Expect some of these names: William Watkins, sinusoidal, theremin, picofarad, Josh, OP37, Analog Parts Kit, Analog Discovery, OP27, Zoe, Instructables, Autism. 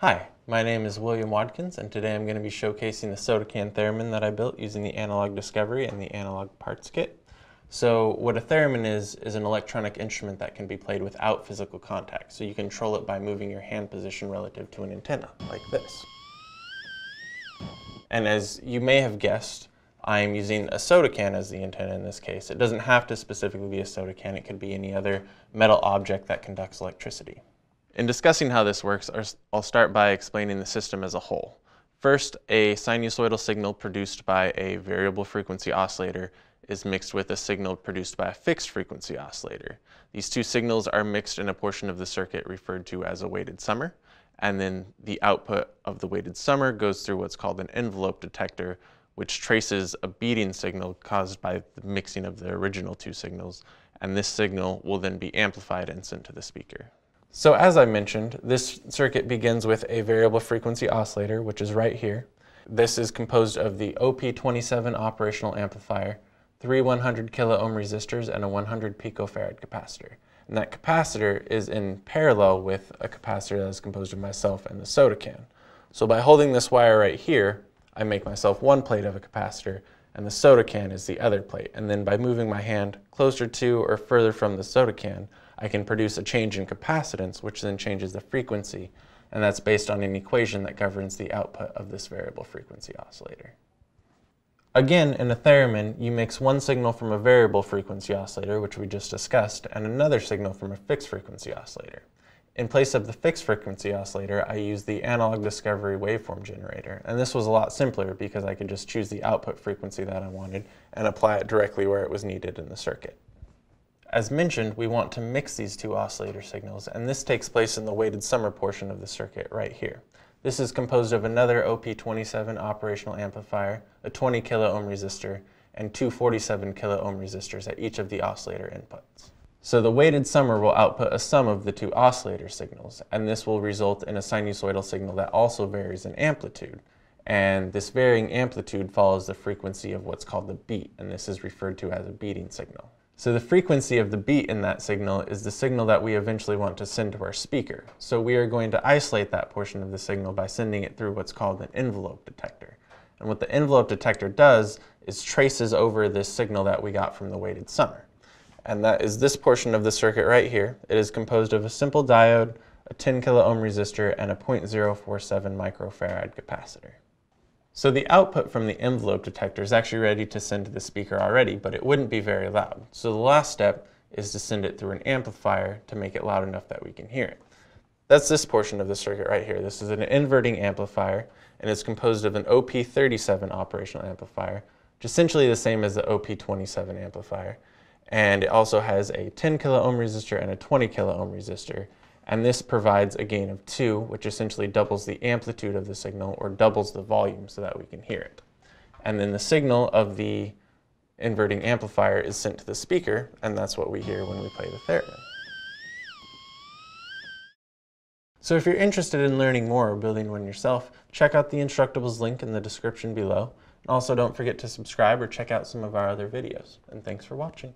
Hi, my name is William Watkins, and today I'm going to be showcasing the soda can theremin that I built using the Analog Discovery and the Analog Parts Kit. So what a theremin is an electronic instrument that can be played without physical contact. So you control it by moving your hand position relative to an antenna, like this. And as you may have guessed, I'm using a soda can as the antenna in this case. It doesn't have to specifically be a soda can, it could be any other metal object that conducts electricity. In discussing how this works, I'll start by explaining the system as a whole. First, a sinusoidal signal produced by a variable frequency oscillator is mixed with a signal produced by a fixed frequency oscillator. These two signals are mixed in a portion of the circuit referred to as a weighted summer, and then the output of the weighted summer goes through what's called an envelope detector, which traces a beating signal caused by the mixing of the original two signals, and this signal will then be amplified and sent to the speaker. So as I mentioned, this circuit begins with a variable frequency oscillator, which is right here. This is composed of the OP27 operational amplifier, 3 100 kilo-ohm resistors, and a 100 picofarad capacitor. And that capacitor is in parallel with a capacitor that is composed of myself and the soda can. So by holding this wire right here, I make myself one plate of a capacitor, and the soda can is the other plate. And then by moving my hand closer to or further from the soda can, I can produce a change in capacitance, which then changes the frequency, and that's based on an equation that governs the output of this variable frequency oscillator. Again, in a theremin, you mix one signal from a variable frequency oscillator, which we just discussed, and another signal from a fixed frequency oscillator. In place of the fixed frequency oscillator, I used the Analog Discovery waveform generator, and this was a lot simpler because I could just choose the output frequency that I wanted and apply it directly where it was needed in the circuit. As mentioned, we want to mix these two oscillator signals, and this takes place in the weighted summer portion of the circuit right here. This is composed of another OP27 operational amplifier, a 20 kilo-ohm resistor, and two 47 kilo-ohm resistors at each of the oscillator inputs. So the weighted summer will output a sum of the two oscillator signals, and this will result in a sinusoidal signal that also varies in amplitude. And this varying amplitude follows the frequency of what's called the beat, and this is referred to as a beating signal. So the frequency of the beat in that signal is the signal that we eventually want to send to our speaker. So we are going to isolate that portion of the signal by sending it through what's called an envelope detector. And what the envelope detector does is traces over this signal that we got from the weighted summer. And that is this portion of the circuit right here. It is composed of a simple diode, a 10 kilo-ohm resistor, and a 0.047 microfarad capacitor. So the output from the envelope detector is actually ready to send to the speaker already, but it wouldn't be very loud. So the last step is to send it through an amplifier to make it loud enough that we can hear it. That's this portion of the circuit right here. This is an inverting amplifier, and it's composed of an OP37 operational amplifier, which is essentially the same as the OP27 amplifier. And it also has a 10 kilo-ohm resistor and a 20 kilo-ohm resistor. And this provides a gain of 2, which essentially doubles the amplitude of the signal, or doubles the volume so that we can hear it. And then the signal of the inverting amplifier is sent to the speaker, and that's what we hear when we play the theremin. So if you're interested in learning more or building one yourself, check out the Instructables link in the description below. And also don't forget to subscribe or check out some of our other videos. And thanks for watching.